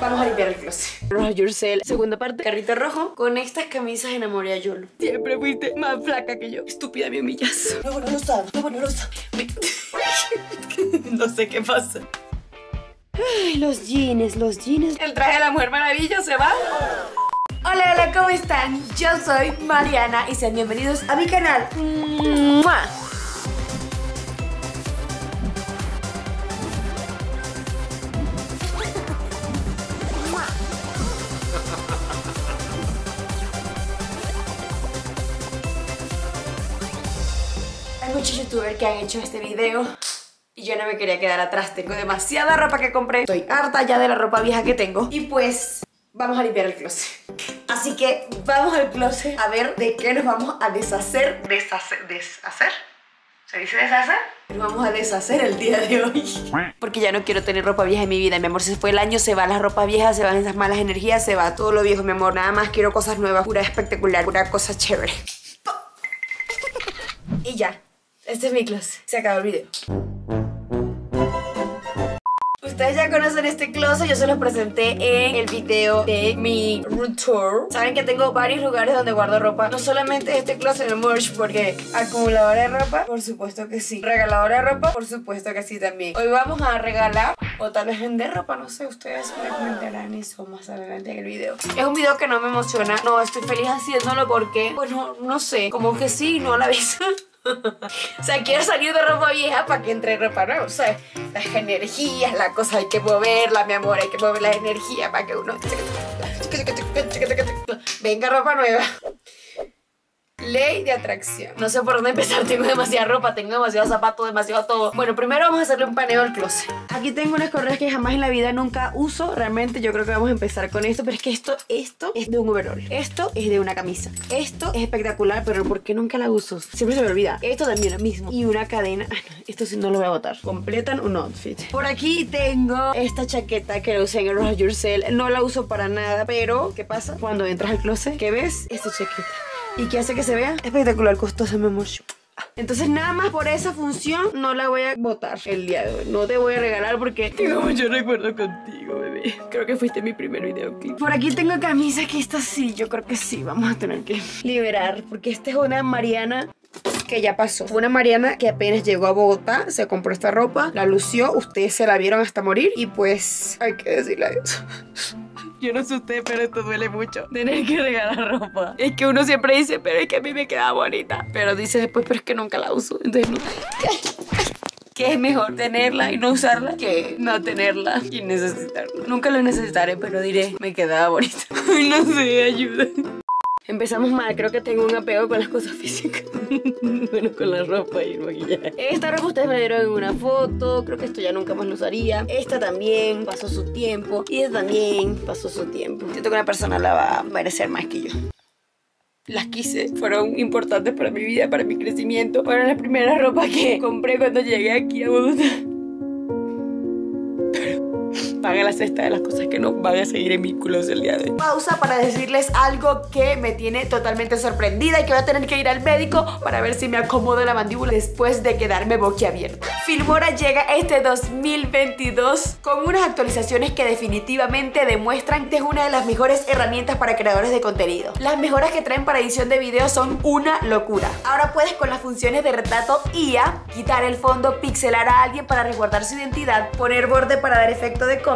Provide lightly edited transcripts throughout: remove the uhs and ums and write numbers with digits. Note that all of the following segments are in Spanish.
Vamos a limpiar el closet. Roja Yourself, segunda parte, carrito rojo. Con estas camisas enamoré a Yolo. Siempre fuiste más flaca que yo. Estúpida, me humillas. Luego no lo sabes, luego no lo sabes. No sé qué pasa. Ay, los jeans, los jeans. El traje de la Mujer Maravilla se va. Hola, hola, ¿cómo están? Yo soy Mariana y sean bienvenidos a mi canal. ¡Mua! Hay muchos youtubers que han hecho este video y yo no me quería quedar atrás. Tengo demasiada ropa que compré. Estoy harta ya de la ropa vieja que tengo. Y pues, vamos a limpiar el closet. Así que vamos al closet a ver de qué nos vamos a deshacer. ¿Deshacer? ¿Se dice deshacer? Nos vamos a deshacer el día de hoy. Porque ya no quiero tener ropa vieja en mi vida. Mi amor, se fue el año, se va la ropa vieja, se van esas malas energías, se va todo lo viejo, mi amor. Nada más quiero cosas nuevas, pura espectacular, pura cosa chévere. Y ya, este es mi closet. Se acabó el video. Ustedes ya conocen este closet, yo se los presenté en el video de mi room tour. Saben que tengo varios lugares donde guardo ropa. No solamente este closet, el merch, porque acumuladora de ropa, por supuesto que sí. Regaladora de ropa, por supuesto que sí también. Hoy vamos a regalar o tal vez vender ropa, no sé. Ustedes me comentarán eso más adelante en el video. Es un video que no me emociona, no estoy feliz haciéndolo porque, pues no sé, como que sí, no a la vez. O sea, quiero salir de ropa vieja para que entre ropa nueva, ¿sabes? Las energías, la cosa hay que moverla, mi amor, hay que mover la energía para que uno... Venga ropa nueva. Ley de atracción. No sé por dónde empezar, tengo demasiada ropa, tengo demasiado zapatos, demasiado todo. Bueno, primero vamos a hacerle un paneo al closet. Aquí tengo unas correas que jamás en la vida nunca uso. Realmente yo creo que vamos a empezar con esto. Pero es que esto es de un overall. Esto es de una camisa. Esto es espectacular, pero ¿por qué nunca la uso? Siempre se me olvida. Esto también lo mismo. Y una cadena. Ah, no, esto sí no lo voy a botar. Completan un outfit. Por aquí tengo esta chaqueta que la usé en el Roja Yourself. No la uso para nada, pero ¿qué pasa? Cuando entras al closet, ¿qué ves? Esta chaqueta. ¿Y qué hace que se vea? Espectacular, costosa, mi amor. Entonces nada más por esa función no la voy a botar el día de hoy. No te voy a regalar porque tengo mucho recuerdo contigo, bebé. Creo que fuiste mi primer videoclip. Por aquí tengo camisas que esta sí, yo creo que sí. Vamos a tener que liberar porque esta es una Mariana que ya pasó. Fue una Mariana que apenas llegó a Bogotá, se compró esta ropa, la lució, ustedes se la vieron hasta morir y pues hay que decirle adiós. Yo no sé usted, pero esto duele mucho. Tener que regalar ropa. Es que uno siempre dice, pero es que a mí me queda bonita. Pero dice después, pero es que nunca la uso. Entonces no. Que es mejor tenerla y no usarla que no tenerla y necesitarla. Nunca lo necesitaré, pero diré, me quedaba bonita. No sé, ayuda. Empezamos mal, creo que tengo un apego con las cosas físicas. Bueno, con la ropa y el maquillaje. Esta ropa ustedes me dieron en una foto. Creo que esto ya nunca más lo usaría. Esta también pasó su tiempo. Y esta también pasó su tiempo. Siento que una persona la va a merecer más que yo. Las quise, fueron importantes para mi vida, para mi crecimiento. Fueron las primeras ropas que compré cuando llegué aquí a Bogotá. Paga la cesta de las cosas que no van a seguir en mi closet el día de hoy. Pausa para decirles algo que me tiene totalmente sorprendida y que voy a tener que ir al médico para ver si me acomodo la mandíbula después de quedarme boquiabierta. Filmora llega este 2022 con unas actualizaciones que definitivamente demuestran que es una de las mejores herramientas para creadores de contenido. Las mejoras que traen para edición de video son una locura. Ahora puedes con las funciones de retrato IA, quitar el fondo, pixelar a alguien para resguardar su identidad, poner borde para dar efecto de cómic.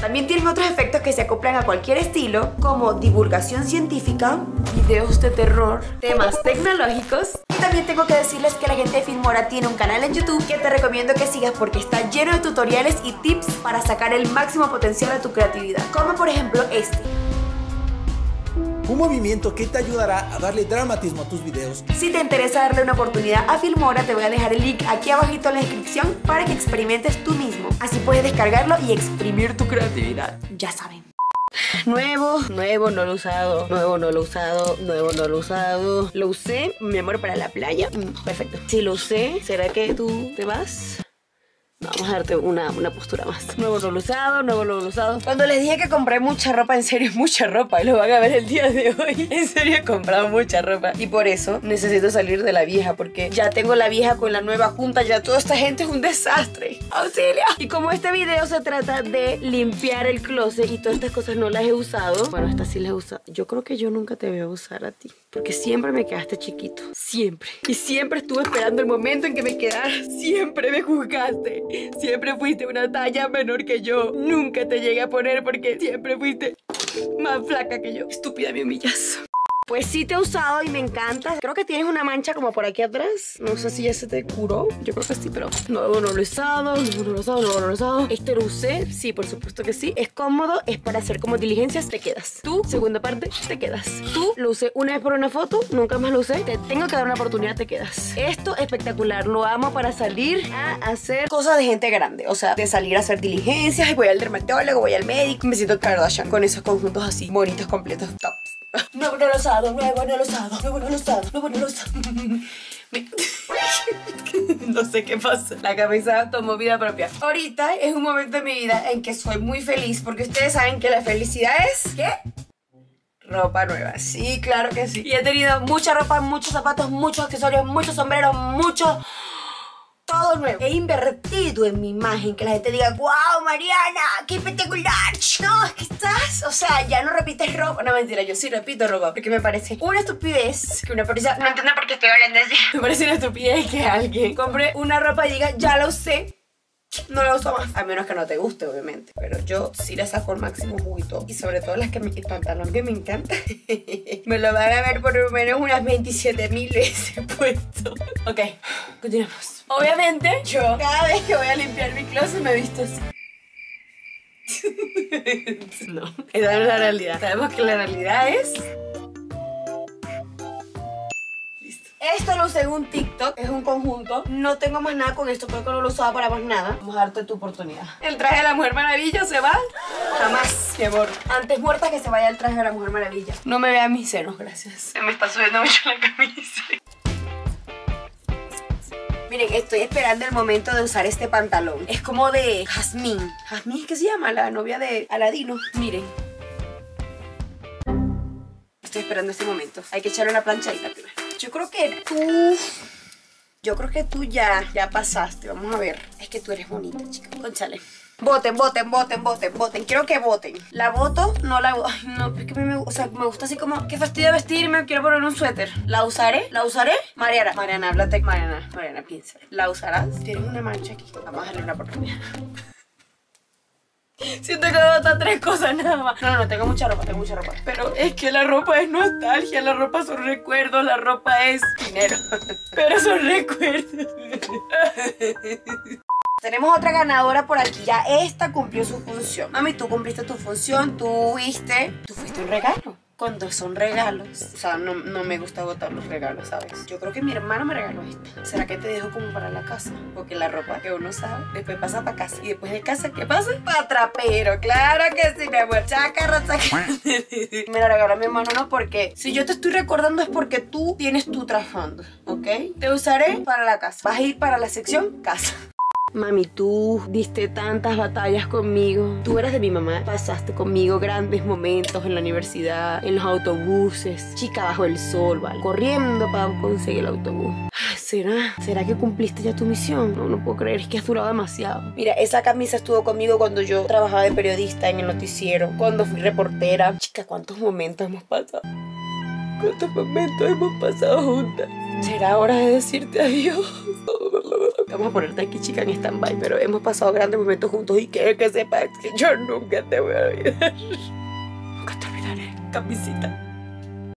También tienen otros efectos que se acoplan a cualquier estilo, como divulgación científica, videos de terror, temas tecnológicos. Y también tengo que decirles que la gente de Filmora tiene un canal en YouTube que te recomiendo que sigas porque está lleno de tutoriales y tips para sacar el máximo potencial de tu creatividad, como por ejemplo este. Un movimiento que te ayudará a darle dramatismo a tus videos. Si te interesa darle una oportunidad a Filmora, te voy a dejar el link aquí abajito en la descripción para que experimentes tú mismo. Así puedes descargarlo y exprimir tu creatividad. Ya saben. Nuevo, no lo he usado. Nuevo, no lo he usado. Lo usé, mi amor, para la playa. Perfecto. Si lo usé, ¿será que tú te vas? Vamos a darte una postura más. Nuevo loblusado, nuevo loblusado. Cuando les dije que compré mucha ropa, en serio, mucha ropa. Y lo van a ver el día de hoy. En serio, he comprado mucha ropa. Y por eso necesito salir de la vieja. Porque ya tengo la vieja con la nueva junta. Ya toda esta gente es un desastre. ¡Auxilio! Y como este video se trata de limpiar el closet y todas estas cosas no las he usado. Bueno, estas sí las he usado. Yo creo que yo nunca te voy a usar a ti. Porque siempre me quedaste chiquito. Siempre. Y siempre estuve esperando el momento en que me quedaras. Siempre me juzgaste. Siempre fuiste una talla menor que yo. Nunca te llegué a poner porque siempre fuiste más flaca que yo. Estúpida, me humillas. Pues sí te he usado y me encanta. Creo que tienes una mancha como por aquí atrás. No sé si ya se te curó. Yo creo que sí, pero no lo he usado. No lo he usado. Este lo usé. Sí, por supuesto que sí. Es cómodo. Es para hacer como diligencias. Te quedas. Tú, segunda parte, te quedas. Tú, lo usé una vez por una foto. Nunca más lo usé. Te tengo que dar una oportunidad. Te quedas. Esto espectacular. Lo amo para salir a hacer cosas de gente grande. O sea, de salir a hacer diligencias. Y voy al dermatólogo, voy al médico. Me siento Kardashian con esos conjuntos así. Bonitos, completos, tops. Nuevo, no lo usado. No sé qué pasa. La camisa tomó vida propia. Ahorita es un momento de mi vida en que soy muy feliz. Porque ustedes saben que la felicidad es... ¿Qué? Ropa nueva, sí, claro que sí. Y he tenido mucha ropa, muchos zapatos, muchos accesorios, muchos sombreros, muchos... Todo nuevo. He invertido en mi imagen. Que la gente diga, wow, Mariana, qué espectacular. No, es que estás... O sea, ya no repites ropa. No, mentira, yo sí repito ropa. Porque me parece una estupidez que una persona... No entiendo por qué estoy hablando así. Me parece una estupidez que alguien compre una ropa y diga, ya la usé. No la uso más. A menos que no te guste, obviamente. Pero yo sí la saco el máximo juguito. Y sobre todo las que me... El pantalón que me encanta. Me lo van a ver por lo menos unas 27.000 veces puesto. Ok, continuamos. Obviamente, yo cada vez que voy a limpiar mi closet me he visto así. No, esa no es la realidad. Sabemos que la realidad es... Esto lo usé en un TikTok, es un conjunto. No tengo más nada con esto, creo que no lo usaba para más nada. Vamos a darte tu oportunidad. El traje de la Mujer Maravilla se va. Jamás, mi amor. Antes muerta que se vaya el traje de la Mujer Maravilla. No me vean mis senos, gracias. Se me está subiendo mucho la camisa. Miren, estoy esperando el momento de usar este pantalón. Es como de Jasmine. ¿Jasmine qué se llama? La novia de Aladino. Miren. Estoy esperando este momento. Hay que echarle una planchadita primero. Yo creo que tú ya pasaste. Vamos a ver. Es que tú eres bonita, chica. Cónchale. Voten. Quiero que voten. La voto, no la... Ay, no, es que a mí me gusta así como... Qué fastidio vestirme, quiero poner un suéter. ¿La usaré? Mariana, háblate. Mariana, piensa. ¿La usarás? Tienes una mancha aquí. Vamos a darle una oportunidad. Siento que voy a botar tres cosas nada más. No, tengo mucha ropa. Pero es que la ropa es nostalgia, la ropa son recuerdos, la ropa es dinero. Pero son recuerdos. Tenemos otra ganadora por aquí, ya esta cumplió su función. Mami, tú cumpliste tu función, tú fuiste un regalo. Cuando son regalos, o sea, no me gusta botar los regalos, ¿sabes? Yo creo que mi hermana me regaló esta. ¿Será que te dejo como para la casa? Porque la ropa que uno sabe, después pasa para casa. Y después de casa, ¿qué pasa? Para trapero, claro que sí, mi amor. Chaca. Me la regaló mi hermano, no, porque si yo te estoy recordando es porque tú tienes tu trasfondo, ¿ok? Te usaré para la casa. Vas a ir para la sección casa. Mami, tú diste tantas batallas conmigo. Tú eras de mi mamá. Pasaste conmigo grandes momentos en la universidad, en los autobuses. Chica, bajo el sol, ¿vale? Corriendo para conseguir el autobús. ¿Será que cumpliste ya tu misión? No puedo creer, es que has durado demasiado. Mira, esa camisa estuvo conmigo cuando yo trabajaba de periodista en el noticiero, cuando fui reportera. Chica, ¿cuántos momentos hemos pasado? Juntas. Será hora de decirte adiós. Vamos a ponerte aquí, chica, en stand-by. Pero hemos pasado grandes momentos juntos. Y quiero que sepas que yo nunca te voy a olvidar. Nunca te olvidaré, camisita.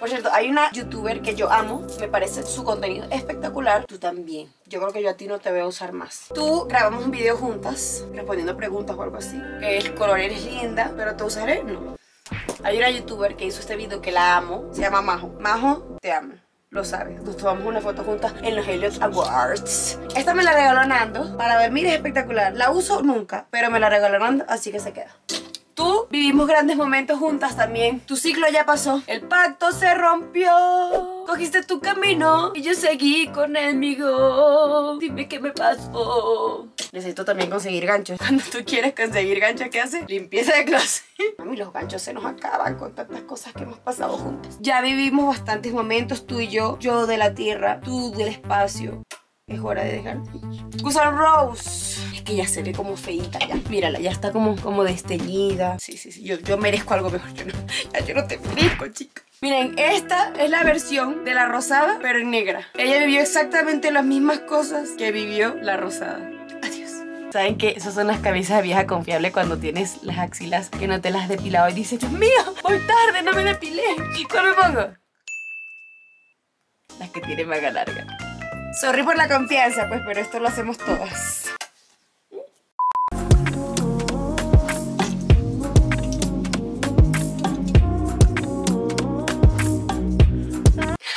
Por cierto, hay una youtuber que yo amo. Me parece su contenido espectacular. Tú también. Yo creo que yo a ti no te voy a usar más. Tú grabamos un video juntas, respondiendo preguntas o algo así. El color eres linda, pero te usaré, no. Hay una youtuber que hizo este video que la amo. Se llama Majo. Majo, te amo. Lo sabes, nos tomamos una foto juntas en los Helios Awards. Esta me la regaló Nando. Para dormir es espectacular. La uso nunca, pero me la regaló Nando, así que se queda. Tú vivimos grandes momentos juntas también. Tu ciclo ya pasó. El pacto se rompió. cogiste tu camino y yo seguí con el mío. Dime qué me pasó. Necesito también conseguir ganchos. Cuando tú quieres conseguir ganchos, ¿qué haces? Limpieza de clase. Mami, los ganchos se nos acaban con tantas cosas que hemos pasado juntas. Ya vivimos bastantes momentos tú y yo. Yo de la tierra, tú del espacio. Es hora de dejar. Gusano Rose. Es que ya se ve como feita ya. Mírala, ya está como desteñida. Sí, sí, sí. Yo merezco algo mejor. Yo no te merezco, chica. Miren, esta es la versión de la rosada, pero en negra. Ella vivió exactamente las mismas cosas que vivió la rosada. ¿Saben que esas son las camisas de vieja confiable cuando tienes las axilas que no te las has depilado y dices, Dios mío, voy tarde, no me depilé? ¿Cuál me pongo? Las que tienen manga larga. Sorry por la confianza, pues, pero esto lo hacemos todas.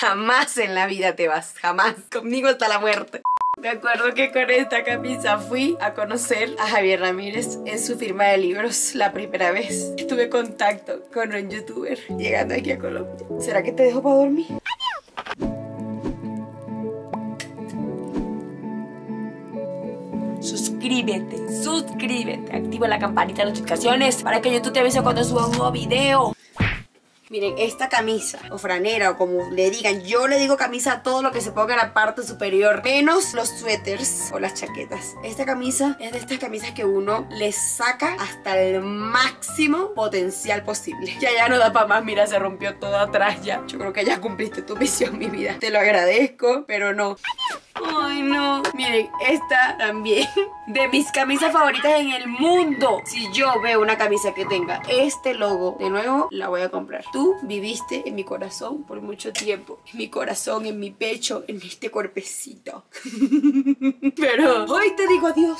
Jamás en la vida te vas, jamás. Conmigo hasta la muerte. Me acuerdo que con esta camisa fui a conocer a Javier Ramírez en su firma de libros la primera vez. Tuve contacto con un youtuber llegando aquí a Colombia. ¿Será que te dejo para dormir? Suscríbete, activa la campanita de notificaciones para que YouTube te avise cuando suba un nuevo video. Miren, esta camisa, o franera, o como le digan, yo le digo camisa a todo lo que se ponga en la parte superior, menos los suéteres o las chaquetas. Esta camisa es de estas camisas que uno le saca hasta el máximo potencial posible. Ya no da para más, mira, se rompió todo atrás ya. Yo creo que ya cumpliste tu misión, mi vida. Te lo agradezco, pero no. Ay, no. Miren, esta también. De mis camisas favoritas en el mundo. Si yo veo una camisa que tenga este logo, de nuevo, la voy a comprar. Tú viviste en mi corazón por mucho tiempo. En mi corazón, en mi pecho, en este cuerpecito. Pero hoy te digo adiós.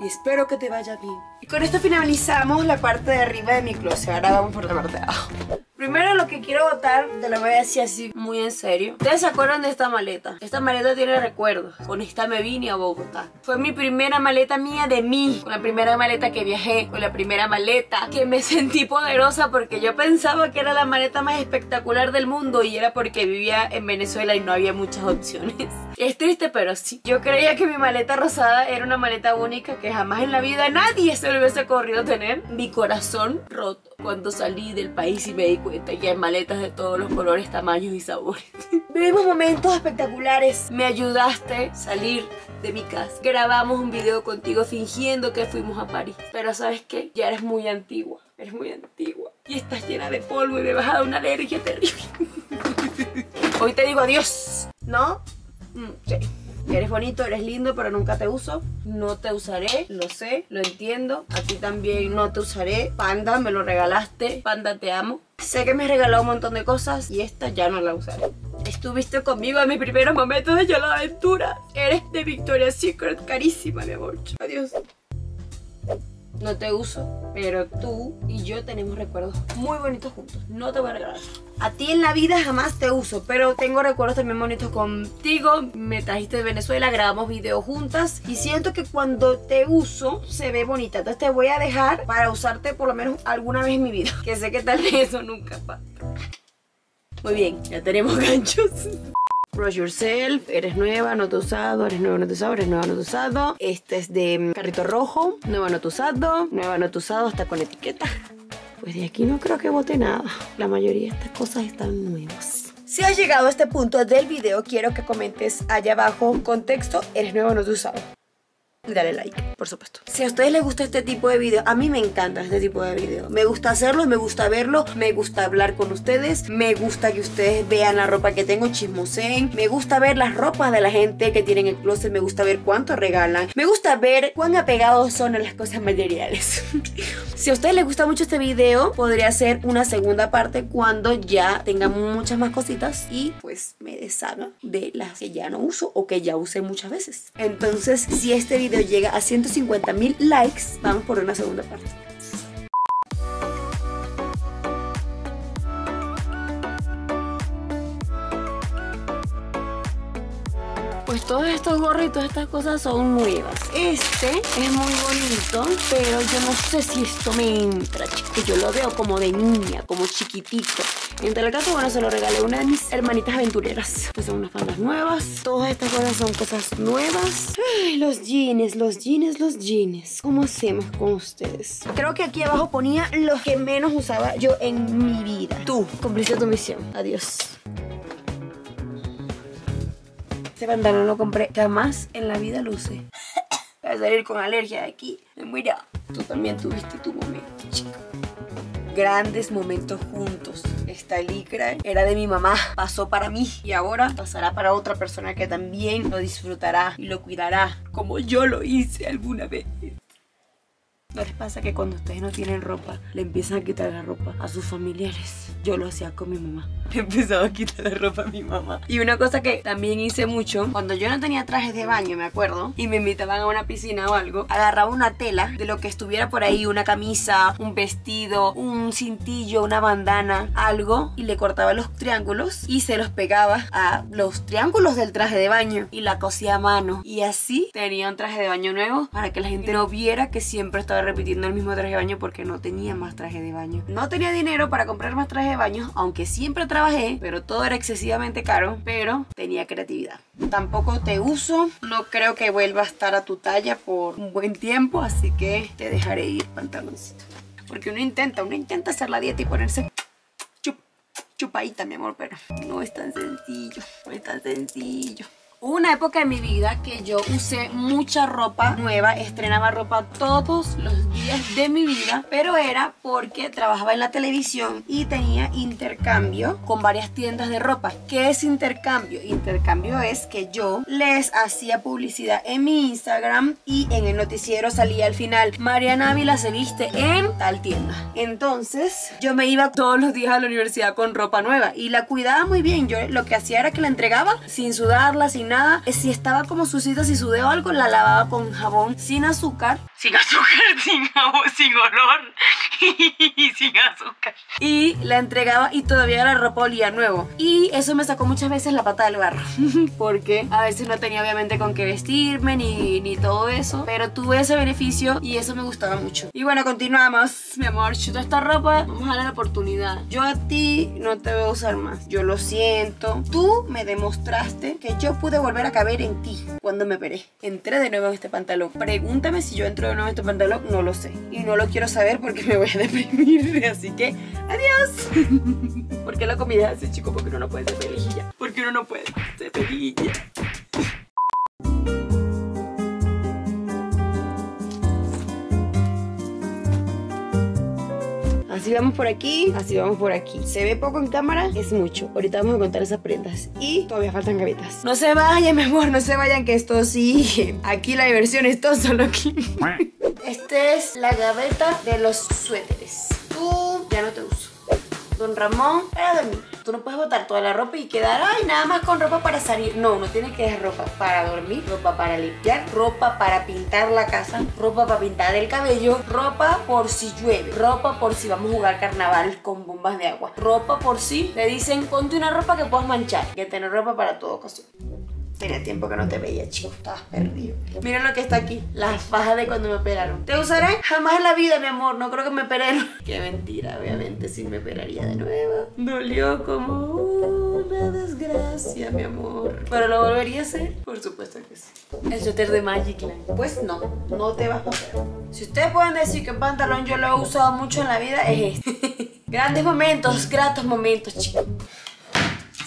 Y espero que te vaya bien. Y con esto finalizamos la parte de arriba de mi closet. Ahora vamos por la parte de abajo. Primero lo que quiero botar, te lo voy a decir así muy en serio. ¿Ustedes se acuerdan de esta maleta? Esta maleta tiene recuerdos. Con esta me vine a Bogotá. Fue mi primera maleta mía de mí. Con la primera maleta que viajé. Con la primera maleta que me sentí poderosa porque yo pensaba que era la maleta más espectacular del mundo. Y era porque vivía en Venezuela y no había muchas opciones. Es triste, pero sí. Yo creía que mi maleta rosada era una maleta única que jamás en la vida nadie se le hubiese ocurrido tener. Mi corazón roto cuando salí del país y me di cuenta que hay maletas de todos los colores, tamaños y sabores. Vivimos momentos espectaculares. Me ayudaste a salir de mi casa. Grabamos un video contigo fingiendo que fuimos a París. Pero ¿sabes qué? Ya eres muy antigua. Eres muy antigua. Y estás llena de polvo y me vas a dar una alergia terrible. Hoy te digo adiós. ¿No? Sí. Eres bonito, eres lindo, pero nunca te uso. No te usaré, lo sé, lo entiendo. A ti también no te usaré. Panda, me lo regalaste. Panda, te amo. Sé que me has regalado un montón de cosas y esta ya no la usaré. Estuviste conmigo en mis primeros momentos de Yolo Aventuras. Eres de Victoria's Secret, carísima, mi amor. Adiós. No te uso, pero tú y yo tenemos recuerdos muy bonitos juntos. No te voy a regalar. A ti en la vida jamás te uso, pero tengo recuerdos también bonitos contigo. Me trajiste de Venezuela, grabamos videos juntas. Y siento que cuando te uso, se ve bonita. Entonces te voy a dejar para usarte por lo menos alguna vez en mi vida. Que sé que tal vez eso nunca pasa. Muy bien, ya tenemos ganchos. Brush yourself, eres nueva, no te usado, eres nueva, no te usado, eres nueva, no te usado. Este es de carrito rojo, nueva, no te usado, está con etiqueta. Pues de aquí no creo que bote nada, la mayoría de estas cosas están nuevas. Si has llegado a este punto del video, quiero que comentes allá abajo, contexto, eres nueva, no te usado. Y dale like, por supuesto. Si a ustedes les gusta este tipo de video, a mí me encanta este tipo de video. Me gusta hacerlo, me gusta verlo, me gusta hablar con ustedes, me gusta que ustedes vean la ropa que tengo, chismoseen, me gusta ver las ropas de la gente que tienen el closet, me gusta ver cuánto regalan, me gusta ver cuán apegados son a las cosas materiales. Si a ustedes les gusta mucho este video, podría hacer una segunda parte cuando ya tenga muchas más cositas y pues me deshaga de las que ya no uso o que ya usé muchas veces. Entonces, si este video llega a 150.000 likes, vamos por una segunda parte. pues todos estos gorros y todas estas cosas son nuevas. Este es muy bonito, pero yo no sé si esto me entra, chicos. Yo lo veo como de niña, como chiquitito. En tal caso, bueno, se lo regalé a una de mis hermanitas aventureras, que son unas faldas nuevas. Todas estas cosas son cosas nuevas. Ay, los jeans, los jeans, los jeans. ¿Cómo hacemos con ustedes? Creo que aquí abajo ponía los que menos usaba yo en mi vida. Tú, cumpliste tu misión. Adiós. Este pantalón lo compré, jamás en la vida lo usé. Voy a salir con alergia de aquí. Me muero. Tú también tuviste tu momento, chica. Grandes momentos juntos. Esta licra era de mi mamá, pasó para mí y ahora pasará para otra persona que también lo disfrutará y lo cuidará como yo lo hice alguna vez. ¿No les pasa que cuando ustedes no tienen ropa, le empiezan a quitar la ropa a sus familiares? Yo lo hacía con mi mamá. Le empezaba a quitar la ropa a mi mamá. Y una cosa que también hice mucho, cuando yo no tenía trajes de baño, me acuerdo, y me invitaban a una piscina o algo, agarraba una tela de lo que estuviera por ahí, una camisa, un vestido, un cintillo, una bandana, algo, y le cortaba los triángulos y se los pegaba a los triángulos del traje de baño y la cosía a mano. Y así tenía un traje de baño nuevo para que la gente no viera que siempre estaba repitiendo el mismo traje de baño, porque no tenía más traje de baño. No tenía dinero para comprar más traje de baño, aunque siempre trabajé, pero todo era excesivamente caro, pero tenía creatividad. Tampoco te uso, no creo que vuelva a estar a tu talla por un buen tiempo, así que te dejaré ir, pantaloncito. Porque uno intenta hacer la dieta y ponerse chupadita, mi amor, pero no es tan sencillo, no es tan sencillo. Hubo una época en mi vida que yo usé mucha ropa nueva, estrenaba ropa todos los días de mi vida, pero era porque trabajaba en la televisión y tenía intercambio con varias tiendas de ropa. ¿Qué es intercambio? Intercambio es que yo les hacía publicidad en mi Instagram y en el noticiero salía al final: Mariana Avila se viste en tal tienda. Entonces yo me iba todos los días a la universidad con ropa nueva y la cuidaba muy bien. Yo lo que hacía era que la entregaba sin sudarla, sin nada. Si estaba como sucita, si sudé o algo, la lavaba con jabón, sin azúcar, sin jabón, sin olor y sin azúcar, y la entregaba y todavía la ropa olía nuevo. Y eso me sacó muchas veces la pata del barro porque a veces no tenía obviamente con qué vestirme ni todo eso, pero tuve ese beneficio y eso me gustaba mucho. Y bueno, continuamos, mi amor. Chuta esta ropa, vamos a darle la oportunidad. Yo a ti no te voy a usar más, yo lo siento. Tú me demostraste que yo pude volver a caber en ti cuando me operé. Entré de nuevo en este pantalón. Pregúntame si yo entro de nuevo en este pantalón, no lo sé. Y no lo quiero saber porque me voy a deprimir. Así que, adiós. ¿Por qué la comida hace, chico? Porque uno no puede ser feliz ya. Porque uno no puede ser feliz ya. Así vamos por aquí, así vamos por aquí. Se ve poco en cámara, es mucho. Ahorita vamos a contar esas prendas y todavía faltan gavetas. No se vayan, mi amor, no se vayan, que esto sigue. Aquí la diversión es todo solo aquí. Esta es la gaveta de los suéteres. Tú ya no te uso. Don Ramón era de mí. Tú no puedes botar toda la ropa y quedar, ay, nada más con ropa para salir. No, uno tiene que dejar ropa para dormir, ropa para limpiar, ropa para pintar la casa, ropa para pintar el cabello, ropa por si llueve, ropa por si vamos a jugar carnaval con bombas de agua, ropa por si te dicen, ponte una ropa que puedas manchar. Hay que tener ropa para toda ocasión. Tenía tiempo que no te veía, chico, estabas perdido. Miren lo que está aquí, las fajas de cuando me operaron. ¿Te usaré? Jamás en la vida, mi amor, no creo que me operen. Qué mentira, obviamente sí me operaría de nuevo. Dolió como una desgracia, mi amor. ¿Pero lo volvería a hacer? Por supuesto que sí. El suéter de Magicland. Pues no, no te vas a operar. Si ustedes pueden decir que el pantalón yo lo he usado mucho en la vida, es este. Grandes momentos, gratos momentos, chicos.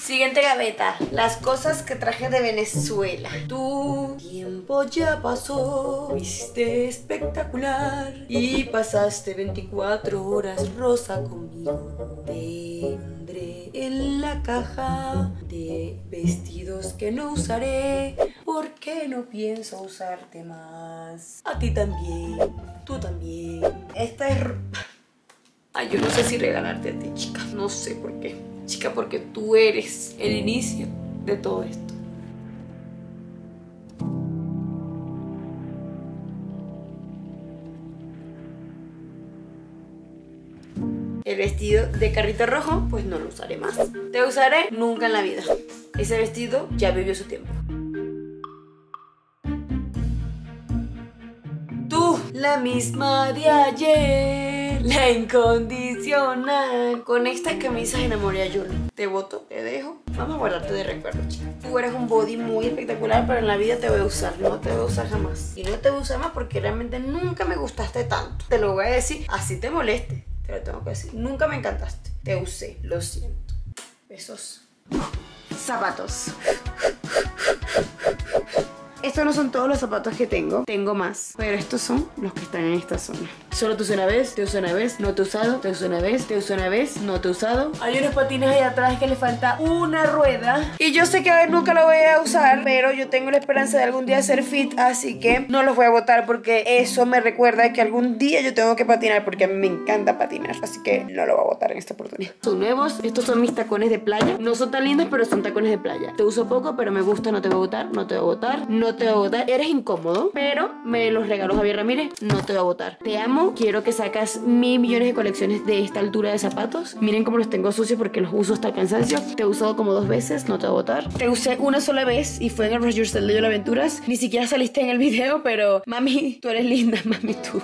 Siguiente gaveta, las cosas que traje de Venezuela. Tu tiempo ya pasó, viste espectacular y pasaste 24 horas rosa conmigo. Te pondré en la caja de vestidos que no usaré porque no pienso usarte más. A ti también, tú también. Esta es... Ay, yo no sé si regalarte a ti, chica. No sé por qué. Chica, porque tú eres el inicio de todo esto. El vestido de carrito rojo, pues no lo usaré más. Te usaré nunca en la vida. Ese vestido ya vivió su tiempo. la misma de ayer, la incondicional. Con estas camisas enamoré a Yolo. Te voto, te dejo. Vamos a guardarte de recuerdo, chica. Tú eres un body muy espectacular, pero en la vida te voy a usar. No te voy a usar jamás. Y no te voy a usar más porque realmente nunca me gustaste tanto. Te lo voy a decir, así te moleste. Te lo tengo que decir. Nunca me encantaste. Te usé, lo siento. Besos. Zapatos. Estos no son todos los zapatos que tengo. Tengo más, pero estos son los que están en esta zona. Solo te usé una vez, te usé una vez, no te he usado. Te usé una vez, te usé una vez, no te he usado. Hay unos patines ahí atrás que le falta una rueda. Y yo sé que a ver nunca lo voy a usar, pero yo tengo la esperanza de algún día hacer fit, así que no los voy a botar porque eso me recuerda que algún día yo tengo que patinar, porque a mí me encanta patinar, así que no lo voy a botar en esta oportunidad. Son nuevos, estos son mis tacones de playa. No son tan lindos, pero son tacones de playa. Te uso poco, pero me gusta, no te voy a botar, no te voy a botar. No te voy a votar, eres incómodo, pero me los regaló Javier Ramírez, no te voy a votar. Te amo, quiero que sacas 1000 millones de colecciones de esta altura de zapatos. Miren cómo los tengo sucios porque los uso hasta el cansancio. Te he usado como 2 veces, no te voy a votar. Te usé una sola vez y fue en el Roger Cell de Yolo Aventuras. Ni siquiera saliste en el video, pero mami, tú eres linda, mami, tú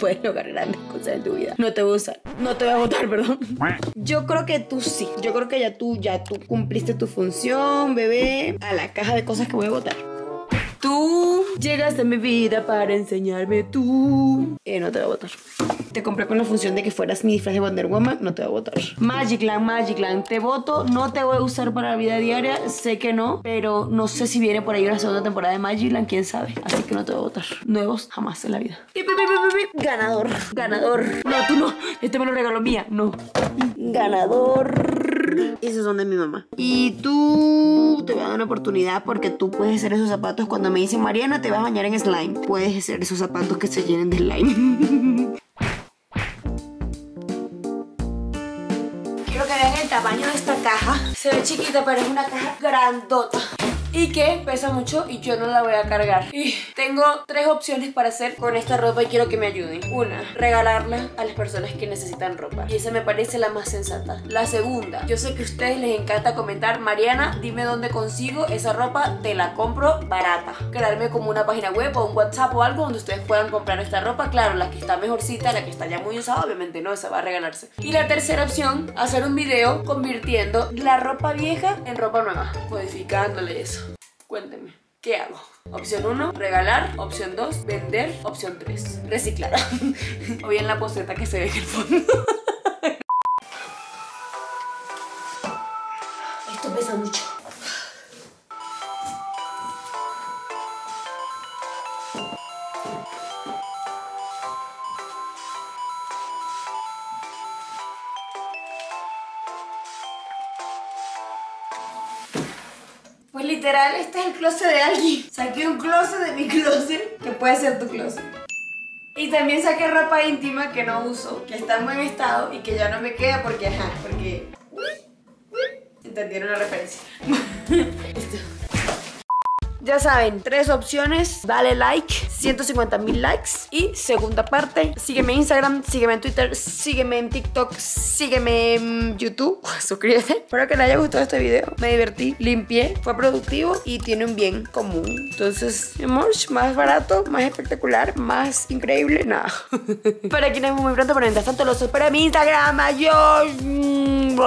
puedes lograr grandes cosas en tu vida. No te voy a usar, no te voy a votar, perdón. Yo creo que tú sí, yo creo que ya tú cumpliste tu función, bebé. A la caja de cosas que voy a votar. Tú llegaste a mi vida para enseñarme tú. No te voy a votar. Te compré con la función de que fueras mi disfraz de Wonder Woman. No te voy a votar. Magicland. Te voto. No te voy a usar para la vida diaria. Sé que no, pero no sé si viene por ahí una segunda temporada de Magicland. Quién sabe. Así que no te voy a votar. Nuevos jamás en la vida. Ganador. Ganador. No, tú no. Este me lo regaló mía. No. Ganador. Esos son de mi mamá. Y tú te voy a dar una oportunidad porque tú puedes hacer esos zapatos. Cuando me dicen Mariana, te vas a bañar en slime, puedes hacer esos zapatos que se llenen de slime. Quiero que vean el tamaño de esta caja. Se ve chiquita, pero es una caja grandota y que pesa mucho y yo no la voy a cargar. Y tengo 3 opciones para hacer con esta ropa y quiero que me ayuden. Una, regalarla a las personas que necesitan ropa, y esa me parece la más sensata. La segunda, yo sé que a ustedes les encanta comentar, Mariana, dime dónde consigo esa ropa, te la compro barata. Crearme como una página web o un WhatsApp o algo donde ustedes puedan comprar esta ropa. Claro, la que está mejorcita, la que está ya muy usada, obviamente no, esa va a regalarse. Y la tercera opción, hacer un video convirtiendo la ropa vieja en ropa nueva, modificándole eso. Cuénteme, ¿qué hago? Opción 1, regalar. Opción 2, vender. Opción 3, reciclar. O bien la poseta que se ve en el fondo. Esto pesa mucho. Pues literal, este es el closet de alguien. Saqué un closet de mi closet, que puede ser tu closet. Y también saqué ropa íntima que no uso, que está en buen estado y que ya no me queda porque, ajá, porque... ¿Entendieron la referencia? Listo. Ya saben, 3 opciones, dale like, 150.000 likes y segunda parte. Sígueme en Instagram, sígueme en Twitter, sígueme en TikTok, sígueme en YouTube, suscríbete. Espero que les haya gustado este video, me divertí, limpié, fue productivo y tiene un bien común. Entonces, mi amor, más barato, más espectacular, más increíble, nada. Para quienes vemos muy pronto, pero mientras tanto los espero en mi Instagram, yo...